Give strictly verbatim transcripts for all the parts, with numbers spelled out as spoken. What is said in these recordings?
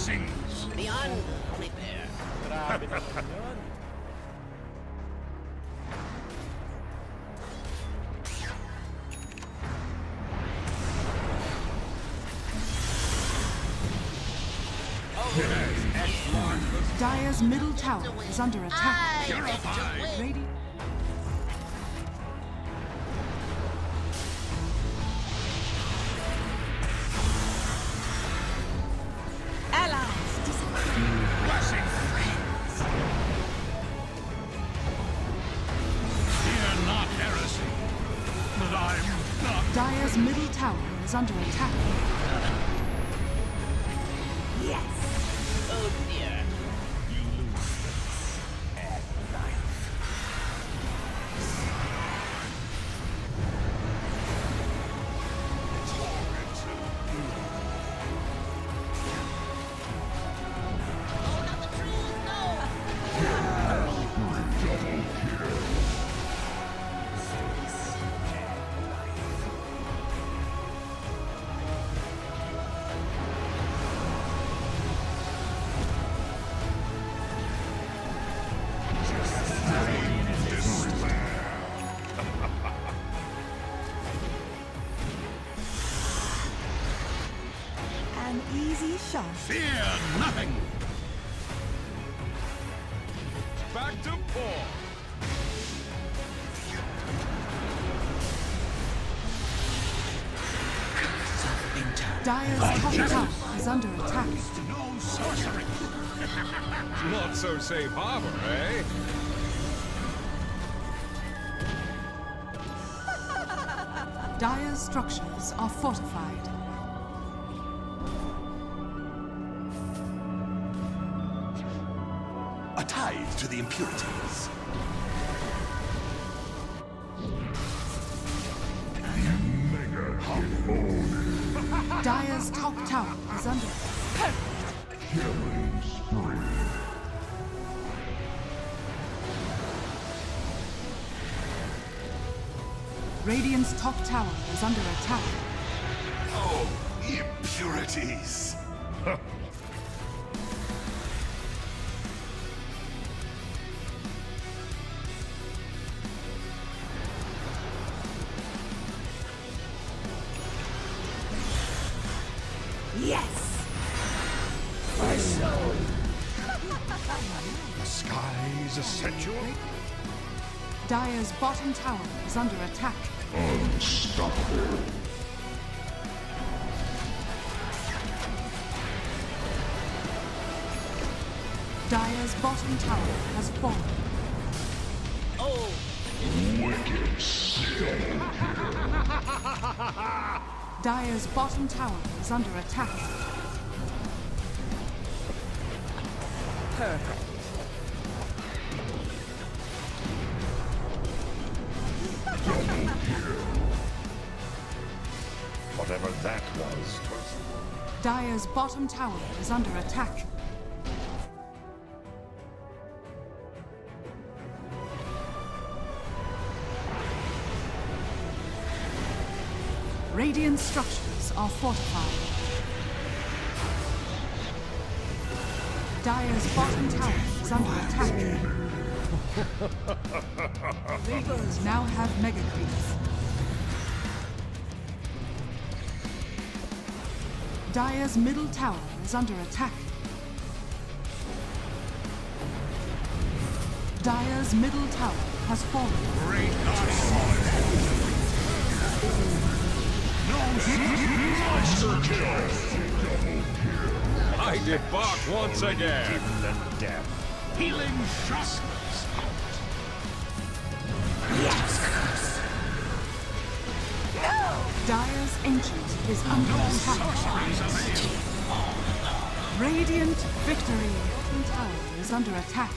blessings. Beyond repair. Dire's middle tower is under attack. Ready? Allies disappear. Fear not heresy, but I'm not. Dire's middle tower is under attack. Yes. Oh dear. Fear nothing! Back to four! Dire's top tower is under attack. No sorcery! Not so safe harbor, eh? Dire's structures are fortified. To the impurities. Dire's top tower is under perfect killing spree. Radiant's top tower is under attack. Oh, impurities! Yes! My soul! The sky is essential? Dire's bottom tower is under attack. Unstoppable. Dire's bottom tower has fallen. Oh! Wicked still here. Dire's bottom tower is under attack. Perfect. Double kill. Whatever that was, twas. Dire's bottom tower is under attack. Radiant structures are fortified. Dire's bottom tower is under attack. Reapers now have mega creeps. Dire's middle tower is under attack. Dire's middle tower has fallen. Great night. Monster kill! I debark once again! Give the death! Healing justice out! Yes! No! Dire's Ancient is under attack. Radiant victory! The tower is under attack.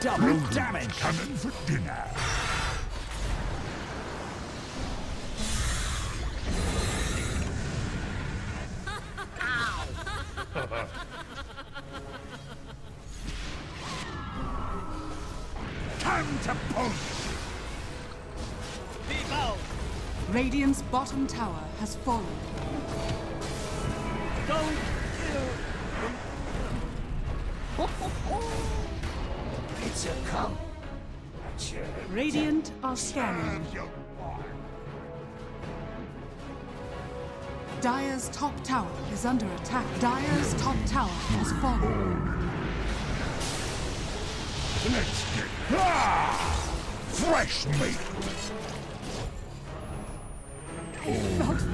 Double damage! Coming for dinner! Catapult! Radiant's bottom tower has fallen. Don't kill! It's a come. Radiant are scanning. Dire's top tower is under attack. Dire's top tower has fallen. Let's get ah! fresh meat. Oh.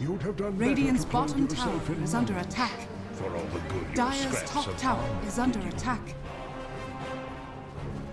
You'd have done Radiant's bottom tower is under attack. For all the good Dire's top tower is under attack.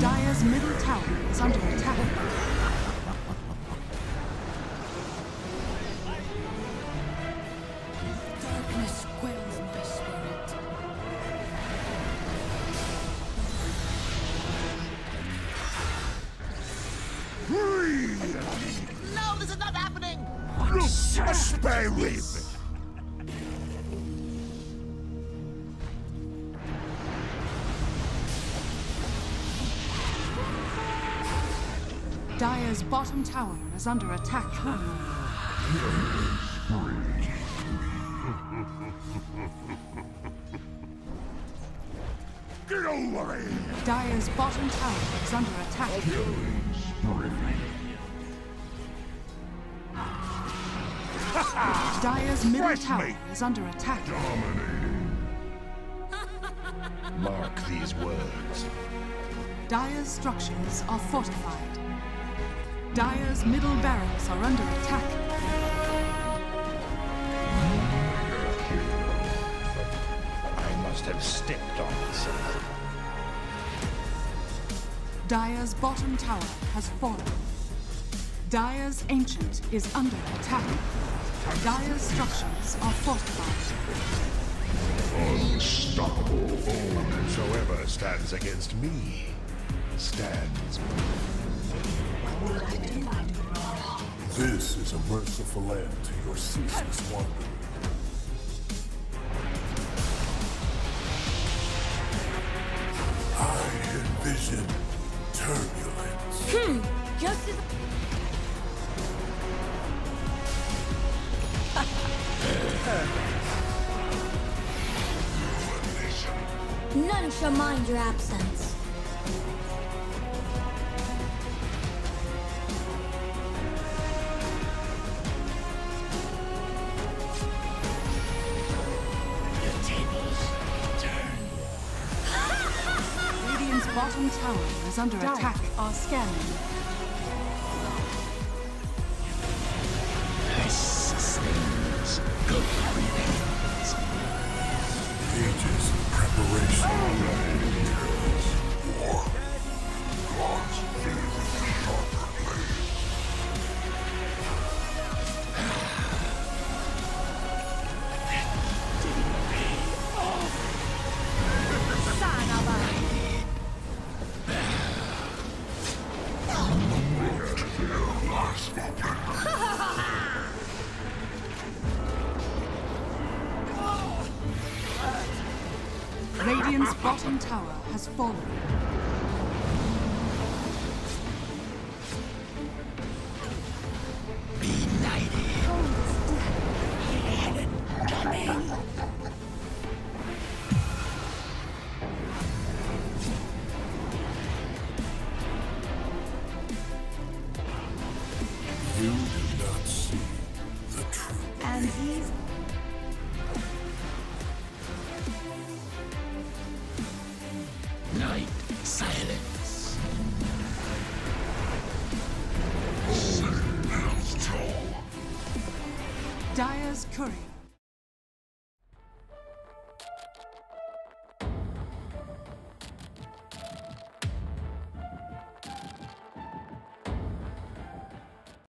Dire's middle tower is under attack. No, this is not happening! Look, a spare rib! Dire's bottom tower is under attack. Get over here! Dire's bottom tower is under attack. Dire's middle Fresh tower mate. is under attack. Dominating. Mark these words. Dire's structures are fortified. Dire's middle barracks are under attack. I must have stepped on myself. Dire's bottom tower has fallen. Dire's Ancient is under attack. Dire's structures are fortified. Unstoppable all whosoever stands against me stands. This is a merciful end to your ceaseless wandering. I envision turbulence. Hmm, just as... None shall mind your absence. The tables turn. Radiant's bottom tower is under Dark. attack. Our scanning. Radiant's bottom tower has fallen. Benighted. You do not see the truth. And he's silence. Oh. Curry.